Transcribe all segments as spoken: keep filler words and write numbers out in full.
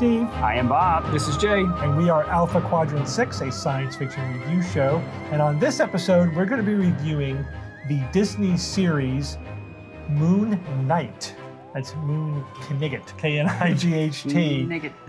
Steve. I am Bob. This is Jay. And we are Alpha Quadrant six, a science fiction review show. And on this episode, we're going to be reviewing the Disney series Moon Knight. That's Moon Knight, K N I G H T.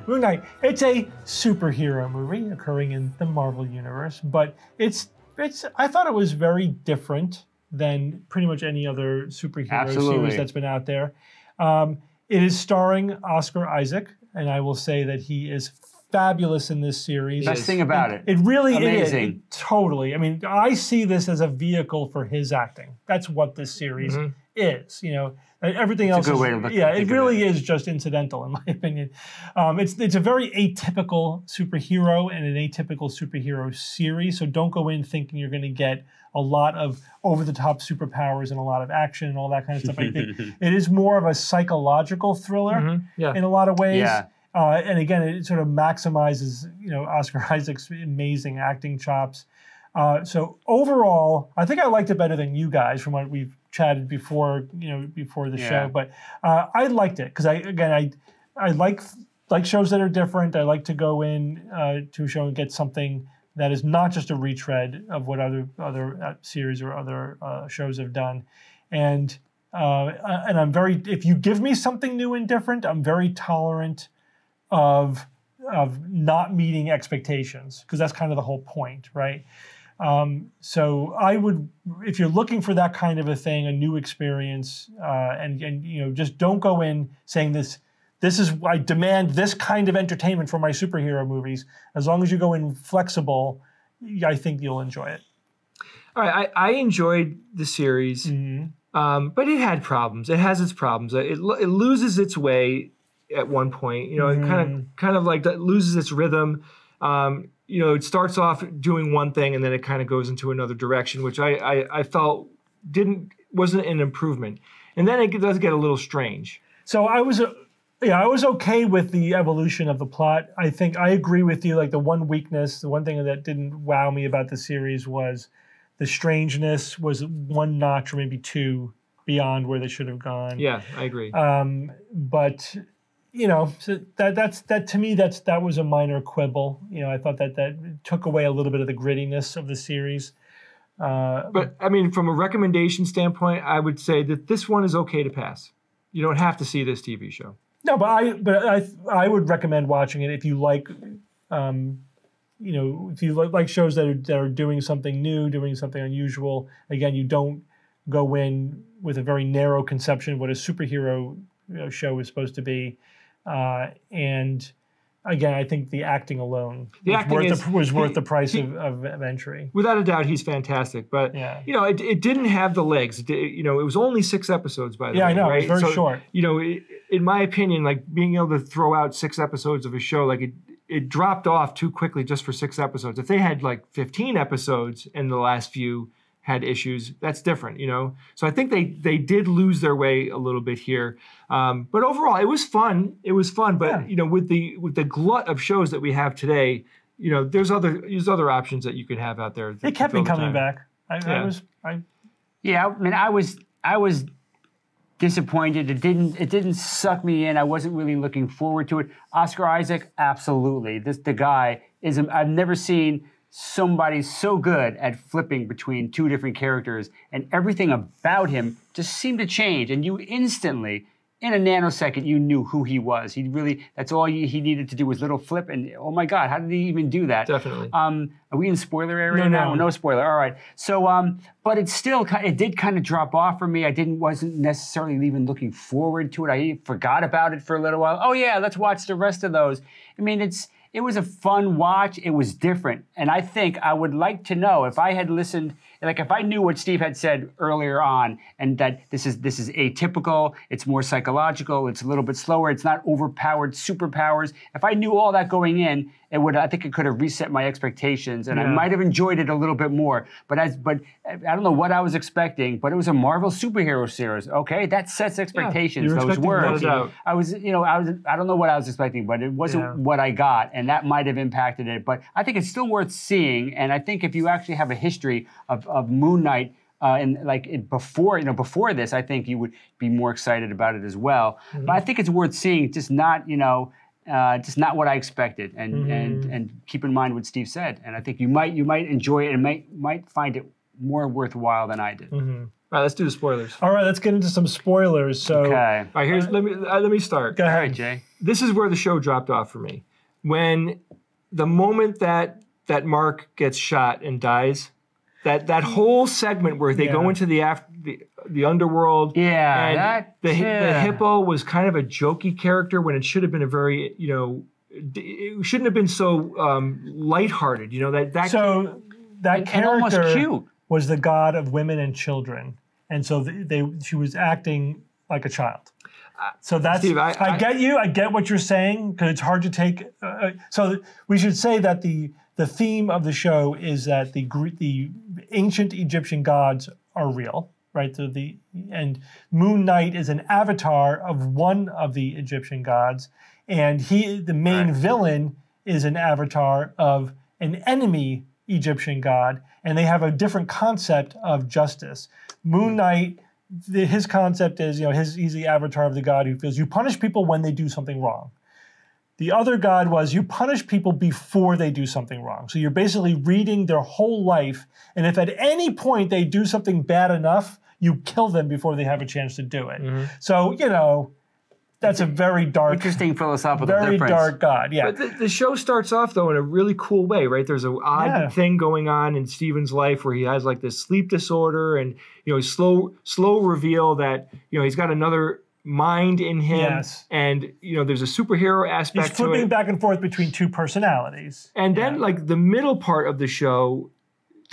Moon Knight. It's a superhero movie occurring in the Marvel universe, but it's it's. I thought it was very different than pretty much any other superhero Absolutely. series that's been out there. Um, it is starring Oscar Isaac, and I will say that he is fabulous in this series. Best thing about it. It really is. It, totally. I mean, I see this as a vehicle for his acting. That's what this series mm-hmm. is. You know, everything it's else a good is, way to look, yeah, it really it. is just incidental, in my opinion. Um, it's, it's a very atypical superhero and an atypical superhero series, so don't go in thinking you're going to get a lot of over-the-top superpowers and a lot of action and all that kind of stuff. I think it is more of a psychological thriller mm-hmm. yeah. in a lot of ways. Yeah. Uh, and again, it sort of maximizes, you know, Oscar Isaac's amazing acting chops. Uh, so overall, I think I liked it better than you guys from what we've chatted before, you know, before the yeah. show. But uh, I liked it because I, again, I, I like like shows that are different. I like to go in uh, to a show and get something that is not just a retread of what other other series or other uh, shows have done, and uh, and I'm very if you give me something new and different, I'm very tolerant of of not meeting expectations, because that's kind of the whole point, right? Um, so I would, if you're looking for that kind of a thing, a new experience, uh, and, and, you know, just don't go in saying this, this is, I demand this kind of entertainment for my superhero movies. As long as you go in flexible, I think you'll enjoy it. All right. I, I enjoyed the series, mm-hmm. um, but it had problems. It has its problems. It, it loses its way at one point, you know, mm-hmm. it kind of, kind of like loses its rhythm. Um, You know, it starts off doing one thing and then it kind of goes into another direction, which I, I, I felt didn't wasn't an improvement. And then it does get a little strange. So I was, uh, yeah, I was okay with the evolution of the plot. I think I agree with you. Like the one weakness, the one thing that didn't wow me about the series was the strangeness was one notch or maybe two beyond where they should have gone. Yeah, I agree. Um, but. You know, so that that's that to me that's that was a minor quibble. You know, I thought that that took away a little bit of the grittiness of the series. Uh, but I mean, from a recommendation standpoint, I would say that this one is okay to pass. You don't have to see this T V show. No, but I but I I would recommend watching it if you like, um, you know, if you like shows that are that are doing something new, doing something unusual. Again, you don't go in with a very narrow conception of what a superhero you know, show is supposed to be. Uh, and again, I think the acting alone the was, acting worth is, the, was worth the price he, of, of, of entry. Without a doubt, he's fantastic. But yeah. you know, it, it didn't have the legs. It, you know, it was only six episodes, by the yeah, way. Yeah, I know. Right? It was very so, short. You know, it, in my opinion, like being able to throw out six episodes of a show, like it, it dropped off too quickly just for six episodes. If they had like fifteen episodes in the last few had issues, that's different, you know? So I think they they did lose their way a little bit here. Um, but overall, it was fun. It was fun, but yeah. you know, with the with the glut of shows that we have today, you know, there's other there's other options that you could have out there. It kept me coming back. I, yeah. I was I Yeah, I mean I was I was disappointed. It didn't it didn't suck me in. I wasn't really looking forward to it. Oscar Isaac, absolutely. This the guy is I've never seen somebody so good at flipping between two different characters, and everything about him just seemed to change. And you instantly, in a nanosecond, you knew who he was. He really, that's all he, he needed to do was little flip. And oh my God, how did he even do that? Definitely. Um, are we in spoiler area? No, no, no, no spoiler. All right. So, um, but it still, it did kind of drop off for me. I didn't, wasn't necessarily even looking forward to it. I forgot about it for a little while. Oh yeah, let's watch the rest of those. I mean, it's, It was a fun watch. It was different. And I think I would like to know if I had listened, like if I knew what Steve had said earlier on and that this is this is atypical, it's more psychological, it's a little bit slower, it's not overpowered superpowers. If I knew all that going in, it would I think it could have reset my expectations and yeah. I might have enjoyed it a little bit more. But as but I don't know what I was expecting, but it was a Marvel superhero series. Okay, that sets expectations, yeah, those words. Those I was, you know, I was I don't know what I was expecting, but it wasn't yeah. what I got. And that might have impacted it, but I think it's still worth seeing. And I think if you actually have a history of, of Moon Knight uh, and like it before, you know, before this, I think you would be more excited about it as well. Mm-hmm. But I think it's worth seeing, just not, you know, Uh, just not what I expected, and mm-hmm. and and keep in mind what Steve said. And I think you might you might enjoy it and might might find it more worthwhile than I did. Mm-hmm. All right, let's do the spoilers. All right, let's get into some spoilers. So, okay. All right, here's let me uh, let me start. Go ahead, Jay. This is where the show dropped off for me. When the moment that that Mark gets shot and dies, that that whole segment where they yeah. go into the after the, the underworld. Yeah, and that, the, yeah. the hippo was kind of a jokey character when it should have been a very you know it shouldn't have been so um, lighthearted. You know that that so that and, character and almost cute. Was the god of women and children, and so they, they she was acting like a child. So that's Steve, I, I, I get you. I get what you're saying because it's hard to take. Uh, so we should say that the the theme of the show is that the the ancient Egyptian gods are real, right? So the and Moon Knight is an avatar of one of the Egyptian gods, and he the main right. villain is an avatar of an enemy Egyptian god, and they have a different concept of justice. Moon Knight. The, his concept is, you know, his, he's the avatar of the god who feels you punish people when they do something wrong. The other god was you punish people before they do something wrong. So you're basically reading their whole life, and if at any point they do something bad enough, you kill them before they have a chance to do it. Mm-hmm. So, you know, that's a very dark... Interesting philosophical difference. Very dark god, yeah. But the, the show starts off, though, in a really cool way, right? There's an odd yeah. thing going on in Stephen's life where he has, like, this sleep disorder and, you know, slow slow reveal that, you know, he's got another mind in him. Yes. And, you know, there's a superhero aspect he's to it. He's flipping back and forth between two personalities. And then, yeah. like, the middle part of the show...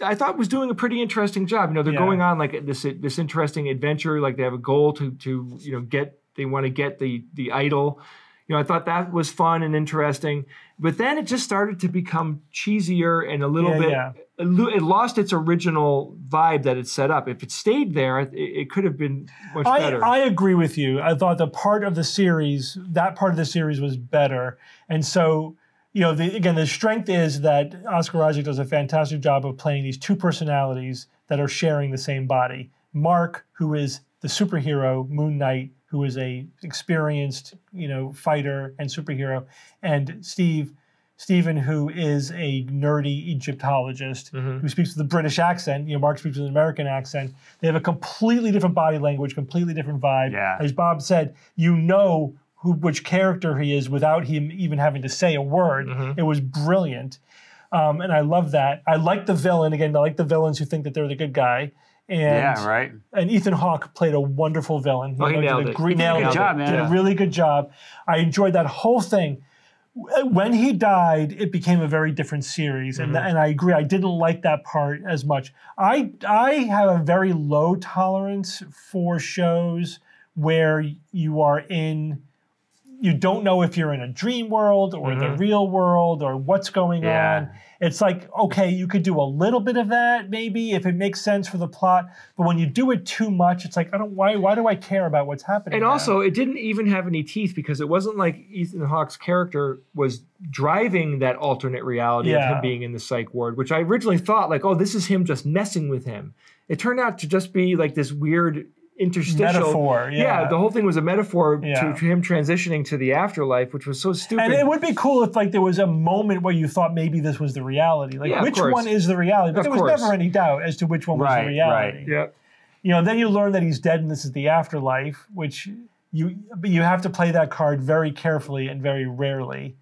I thought was doing a pretty interesting job. You know, they're yeah. going on like this this interesting adventure. Like they have a goal to to you know get they want to get the the idol. You know, I thought that was fun and interesting. But then it just started to become cheesier and a little yeah, bit. Yeah. It lost its original vibe that it set up. If it stayed there, it, it could have been much I, better. I agree with you. I thought the part of the series that part of the series was better, and so. You know, the, again, the strength is that Oscar Isaac does a fantastic job of playing these two personalities that are sharing the same body. Mark, who is the superhero, Moon Knight, who is a experienced, you know, fighter and superhero, and Steve, Stephen, who is a nerdy Egyptologist mm-hmm. who speaks with a British accent. You know, Mark speaks with an American accent. They have a completely different body language, completely different vibe. Yeah. As Bob said, you know. Who, which character he is without him even having to say a word. Mm-hmm. It was brilliant. Um, and I love that. I like the villain. Again, I like the villains who think that they're the good guy. And, yeah, right. And Ethan Hawke played a wonderful villain. Oh, he, he nailed did a it. He did a good job, man. Did a really good job. I enjoyed that whole thing. When he died, it became a very different series, and, mm-hmm. and I agree. I didn't like that part as much. I, I have a very low tolerance for shows where you are in... You don't know if you're in a dream world or mm-hmm. the real world or what's going yeah. on. It's like, okay, you could do a little bit of that maybe if it makes sense for the plot. But when you do it too much, it's like, I don't, why, why do I care about what's happening? And now? Also, it didn't even have any teeth because it wasn't like Ethan Hawke's character was driving that alternate reality yeah. of him being in the psych ward, which I originally thought like, oh, this is him just messing with him. It turned out to just be like this weird... interstitial metaphor, yeah. yeah. The whole thing was a metaphor yeah. to him transitioning to the afterlife, which was so stupid. And it would be cool if, like, there was a moment where you thought maybe this was the reality, like yeah, which one is the reality. But of there was course. Never any doubt as to which one right, was the reality. Right. Yep. You know, then you learn that he's dead and this is the afterlife, which you but you have to play that card very carefully and very rarely.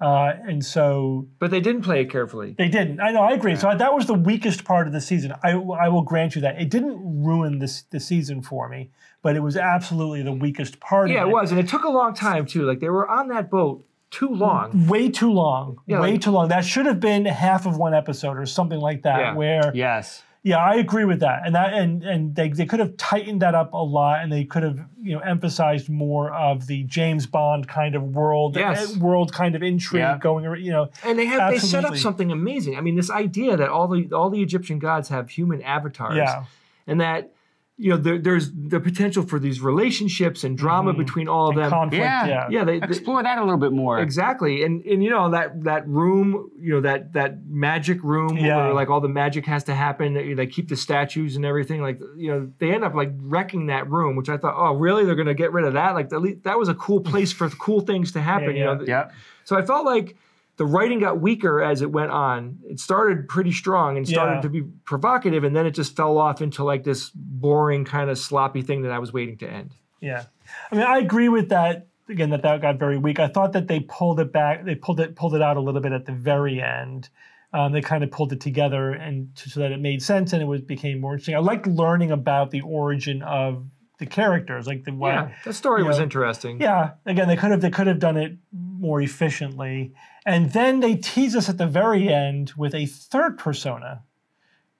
Uh, and so, but they didn't play it carefully. They didn't. I know. I agree. Yeah. So that was the weakest part of the season. I, I will grant you that it didn't ruin this the season for me, but it was absolutely the weakest part. Yeah, of it. it was, and it took a long time too. Like they were on that boat too long. Way too long. Yeah, way like, too long. That should have been half of one episode or something like that. Yeah. Where yes. Yeah, I agree with that, and that and and they they could have tightened that up a lot, and they could have you know emphasized more of the James Bond kind of world, yes. world kind of intrigue yeah. going around, you know. And they have absolutely. They set up something amazing. I mean, this idea that all the all the Egyptian gods have human avatars, yeah. and that you know, there, there's the potential for these relationships and drama mm. between all of and them. Conflict, yeah, yeah. yeah they, Explore they, that a little bit more. Exactly, and and you know that that room, you know that that magic room yeah. where like all the magic has to happen. They, they keep the statues and everything. Like you know, they end up like wrecking that room, which I thought, oh really? They're gonna get rid of that? Like the, that was a cool place for cool things to happen. Yeah, yeah. You know, yeah. So I felt like the writing got weaker as it went on. It started pretty strong and started yeah. to be provocative, and then it just fell off into like this boring kind of sloppy thing that I was waiting to end. Yeah, I mean, I agree with that. Again, that that got very weak. I thought that they pulled it back. They pulled it pulled it out a little bit at the very end. Um, they kind of pulled it together and so that it made sense and it was became more interesting. I liked learning about the origin of the characters, like the why. Yeah, the story was know, interesting. Yeah, again, they could have they could have done it more efficiently. And then they tease us at the very end with a third persona,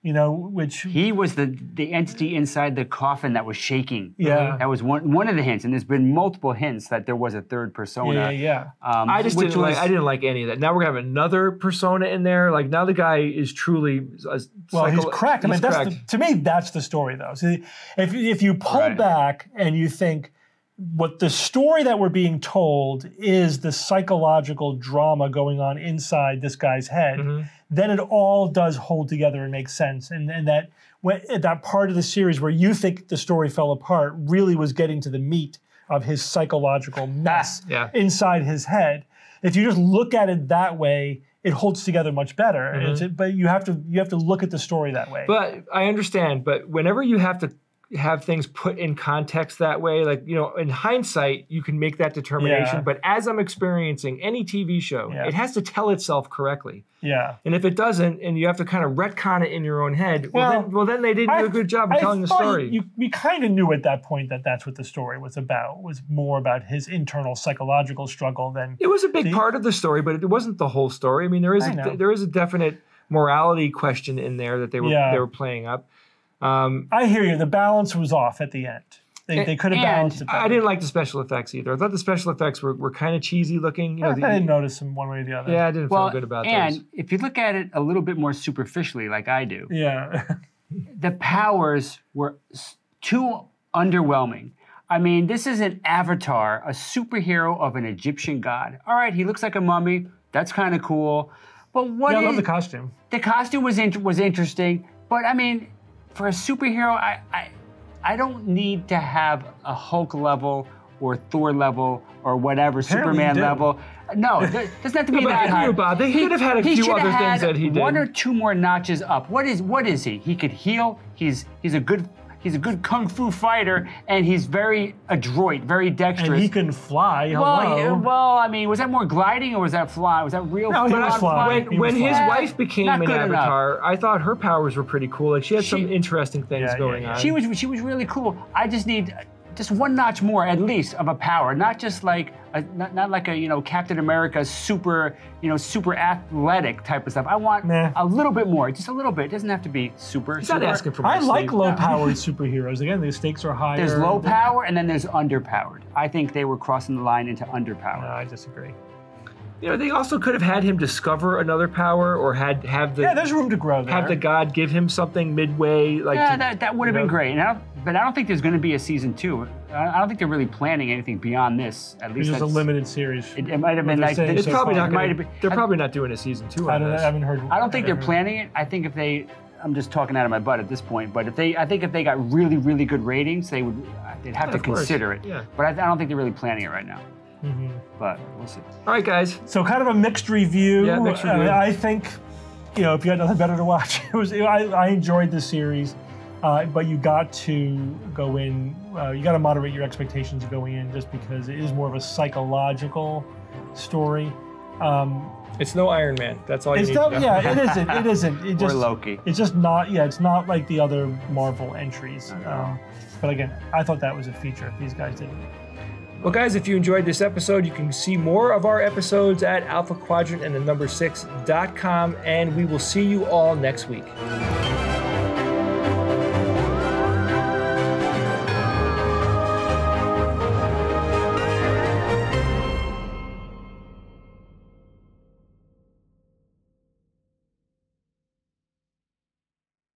you know, which... He was the, the entity inside the coffin that was shaking. Yeah. That was one, one of the hints, and there's been multiple hints that there was a third persona. Yeah, yeah, yeah. Um, I just didn't, was, like, I didn't like any of that. Now we're going to have another persona in there. Like, now the guy is truly... A well, he's cracked. I mean, that's the, to me, that's the story, though. So if, if you pull right. back and you think... What the story that we're being told is the psychological drama going on inside this guy's head, mm-hmm. then it all does hold together and make sense. And, and that, when, that part of the series where you think the story fell apart really was getting to the meat of his psychological mess yeah. inside his head. If you just look at it that way, it holds together much better. Mm-hmm. it's, but you have to you have to look at the story that way. But I understand, but whenever you have to have things put in context that way, like, you know, in hindsight, you can make that determination. Yeah. But as I'm experiencing any T V show, yeah. it has to tell itself correctly. Yeah. And if it doesn't, and you have to kind of retcon it in your own head, well, well, then, well, then they didn't I, do a good job of I telling the story. You, we kind of knew at that point that that's what the story was about. It was more about his internal psychological struggle than... It was a big the, part of the story, but it wasn't the whole story. I mean, there is a, there is a definite morality question in there that they were yeah. they were playing up. Um, I hear you. The balance was off at the end. They, they could have balanced it better. I didn't like the special effects either. I thought the special effects were, were kind of cheesy looking. You know, I, the, I didn't notice them one way or the other. Yeah, I didn't well, feel good about those. And if you look at it a little bit more superficially, like I do, yeah, the powers were too underwhelming. I mean, this is an avatar, a superhero of an Egyptian god. All right, he looks like a mummy. That's kind of cool. But what? Yeah, I love the costume. The costume was in, was interesting, but I mean. For a superhero, I, I I don't need to have a Hulk level or Thor level or whatever, apparently Superman level. No, there doesn't have to be no, that high. Bob, they he, could have had a few other things that he did. One or two more notches up. What is what is he? He could heal. He's he's a good he's a good kung fu fighter, and he's very adroit, very dexterous. And he can fly. Hello. Well, well, I mean, was that more gliding or was that fly? Was that real? No, he was flying. When, he when was his flying. wife became Not an avatar, enough. I thought her powers were pretty cool. Like she had she, some interesting things yeah, going yeah, yeah. on. She was she was really cool. I just need. Just one notch more, at least, of a power. Not just like a, not, not like a you know Captain America super you know super athletic type of stuff. I want nah. a little bit more, just a little bit. It doesn't have to be super. He's super. Not asking for. I like low-powered superheroes. Again, the stakes are higher. There's low power and then there's underpowered. I think they were crossing the line into underpowered. No, I disagree. You know, they also could have had him discover another power, or had have the yeah. There's room to grow there. Have the god give him something midway, like yeah, to, that that would have been know. great. You know? But I don't think there's going to be a season two. I don't think they're really planning anything beyond this. At least it's just a limited series. It, it might have been like this. It's so probably far. not. Gonna, been, they're I, probably not doing a season two. I, on don't, this. I haven't heard. I don't think they're planning it. I think if they, I'm just talking out of my butt at this point. But if they, I think if they got really, really good ratings, they would. They'd have yeah, to consider course. it. Yeah. But I, I don't think they're really planning it right now. Mm-hmm. But we'll see. All right, guys. So kind of a mixed review. Yeah, mixed review. Uh, I think, you know, if you had nothing better to watch, it was. It, I, I enjoyed this series. Uh, but you got to go in, uh, you got to moderate your expectations going in just because it is more of a psychological story. Um, it's no Iron Man. That's all you need no, to know. Yeah, it isn't. It isn't. It just, or Loki. It's just not, yeah, it's not like the other Marvel entries. Um, but again, I thought that was a feature. These guys didn't. Well, guys, if you enjoyed this episode, you can see more of our episodes at alpha quadrant and the number six dot com, and we will see you all next week.